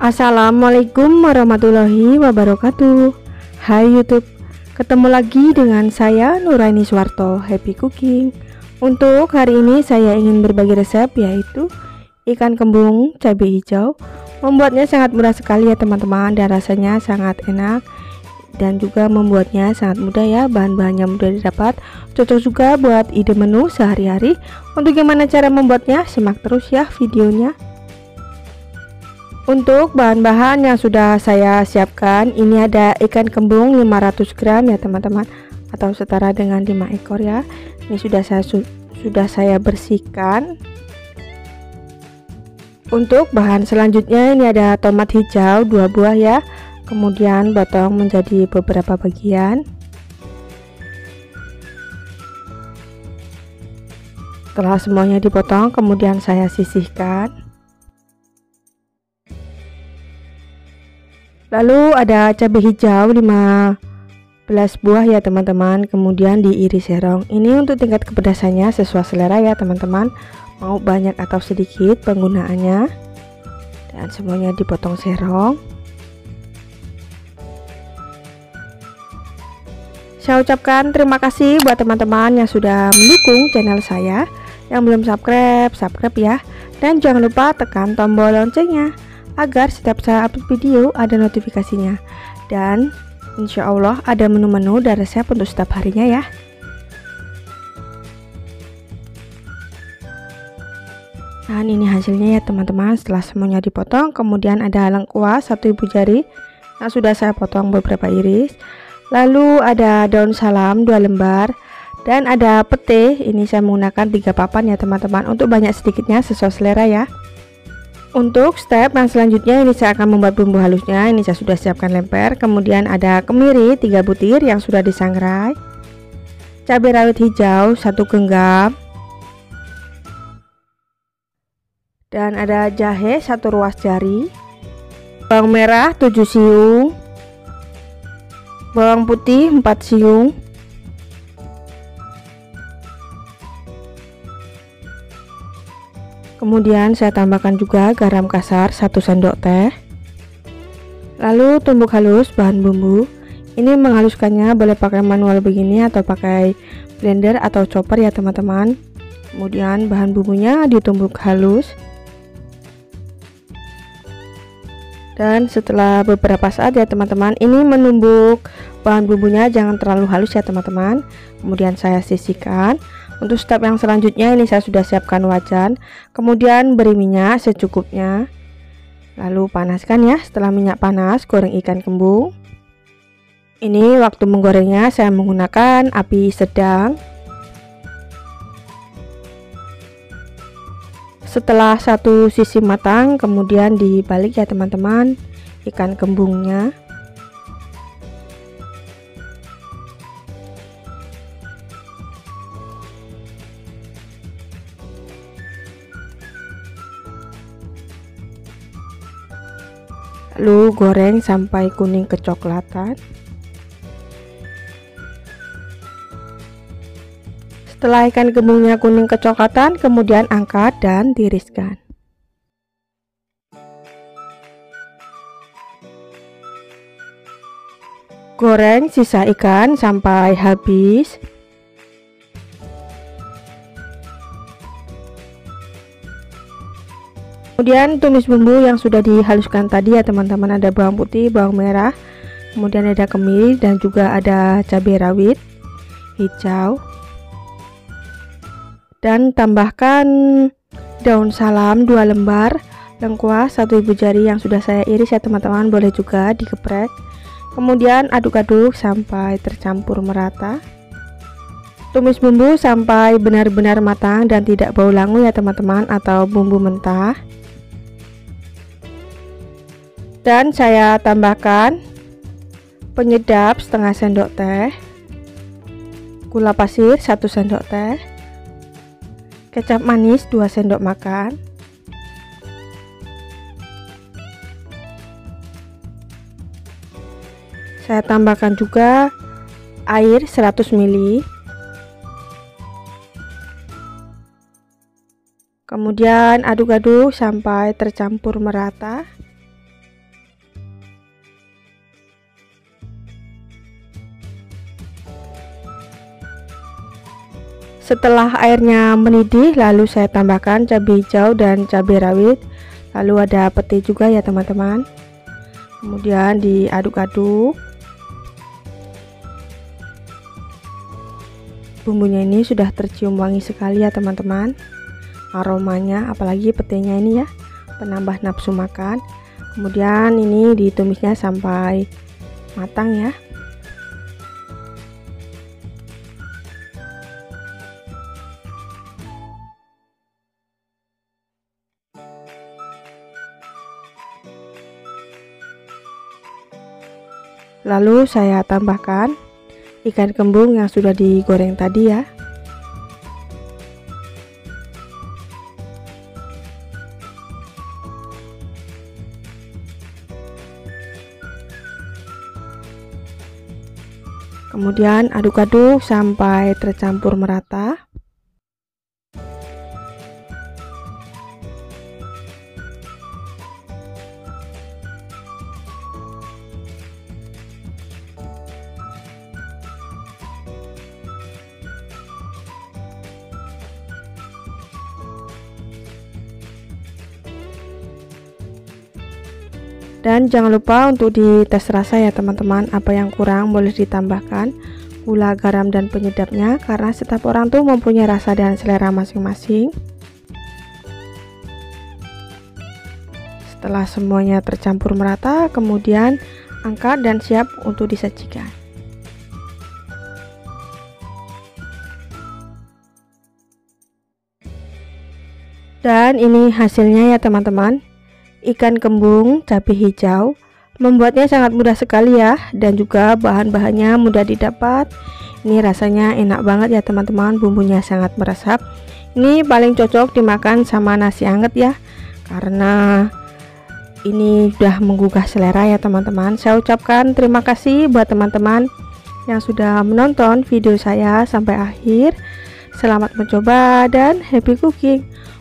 Assalamualaikum warahmatullahi wabarakatuh. Hai YouTube, ketemu lagi dengan saya Nuraaini Soewarto, Happy Cooking. Untuk hari ini saya ingin berbagi resep, yaitu ikan kembung cabai hijau. Membuatnya sangat mudah sekali ya teman-teman, dan rasanya sangat enak, dan juga membuatnya sangat mudah ya, bahan-bahannya mudah didapat, cocok juga buat ide menu sehari-hari. Untuk gimana cara membuatnya, simak terus ya videonya. Untuk bahan-bahan yang sudah saya siapkan, ini ada ikan kembung 500 gram ya teman-teman, atau setara dengan 5 ekor ya. Ini sudah saya bersihkan. Untuk bahan selanjutnya ini ada tomat hijau 2 buah ya. Kemudian potong menjadi beberapa bagian. Setelah semuanya dipotong, kemudian saya sisihkan. Lalu ada cabai hijau 15 buah ya teman-teman, kemudian diiris serong. Ini untuk tingkat kepedasannya sesuai selera ya teman-teman, mau banyak atau sedikit penggunaannya. Dan semuanya dipotong serong. Saya ucapkan terima kasih buat teman-teman yang sudah mendukung channel saya. Yang belum subscribe ya, dan jangan lupa tekan tombol loncengnya agar setiap saya upload video ada notifikasinya. Dan insya Allah ada menu-menu dan resep untuk setiap harinya ya. Dan ini hasilnya ya teman-teman, setelah semuanya dipotong. Kemudian ada lengkuas 1 ibu jari yang sudah saya potong beberapa iris. Lalu ada daun salam 2 lembar, dan ada pete. Ini saya menggunakan 3 papan ya teman-teman, untuk banyak sedikitnya sesuai selera ya. Untuk step yang selanjutnya, ini saya akan membuat bumbu halusnya. Ini saya sudah siapkan lemper. Kemudian ada kemiri 3 butir yang sudah disangrai, cabai rawit hijau 1 genggam, dan ada jahe 1 ruas jari, bawang merah 7 siung, bawang putih 4 siung, kemudian saya tambahkan juga garam kasar 1 sendok teh. Lalu tumbuk halus bahan bumbu. Ini menghaluskannya boleh pakai manual begini atau pakai blender atau chopper ya teman-teman. Kemudian bahan bumbunya ditumbuk halus, dan setelah beberapa saat ya teman-teman, ini menumbuk bahan bumbunya jangan terlalu halus ya teman-teman. Kemudian saya sisihkan. Untuk step yang selanjutnya, ini saya sudah siapkan wajan. Kemudian beri minyak secukupnya, lalu panaskan ya. Setelah minyak panas, goreng ikan kembung. Ini waktu menggorengnya saya menggunakan api sedang. Setelah satu sisi matang, kemudian dibalik ya teman-teman ikan kembungnya. Lalu goreng sampai kuning kecoklatan. Setelah ikan kembungnya kuning kecoklatan, kemudian angkat dan tiriskan. Goreng sisa ikan sampai habis. Kemudian tumis bumbu yang sudah dihaluskan tadi ya teman-teman. Ada bawang putih, bawang merah, kemudian ada kemiri, dan juga ada cabai rawit hijau. Dan tambahkan daun salam 2 lembar, lengkuas 1 ibu jari yang sudah saya iris ya teman-teman, boleh juga dikeprek. Kemudian aduk-aduk sampai tercampur merata. Tumis bumbu sampai benar-benar matang dan tidak bau langu ya teman-teman, atau bumbu mentah. Dan saya tambahkan penyedap 1/2 sendok teh, gula pasir 1 sendok teh, kecap manis 2 sendok makan, saya tambahkan juga air 100 ml, kemudian aduk-aduk sampai tercampur merata. Setelah airnya mendidih, lalu saya tambahkan cabai hijau dan cabai rawit, lalu ada petai juga ya teman-teman. Kemudian diaduk-aduk. Bumbunya ini sudah tercium wangi sekali ya teman-teman, aromanya, apalagi petainya ini ya, penambah nafsu makan. Kemudian ini ditumisnya sampai matang ya. Lalu saya tambahkan ikan kembung yang sudah digoreng tadi ya. Kemudian aduk-aduk sampai tercampur merata. Dan jangan lupa untuk dites rasa ya teman-teman, apa yang kurang boleh ditambahkan gula, garam, dan penyedapnya, karena setiap orang tuh mempunyai rasa dan selera masing-masing. Setelah semuanya tercampur merata, kemudian angkat dan siap untuk disajikan. Dan ini hasilnya ya teman-teman. Ikan kembung, cabai hijau, membuatnya sangat mudah sekali ya, dan juga bahan-bahannya mudah didapat. Ini rasanya enak banget ya teman-teman, bumbunya sangat meresap. Ini paling cocok dimakan sama nasi anget ya, karena ini sudah menggugah selera ya teman-teman. Saya ucapkan terima kasih buat teman-teman yang sudah menonton video saya sampai akhir. Selamat mencoba dan happy cooking.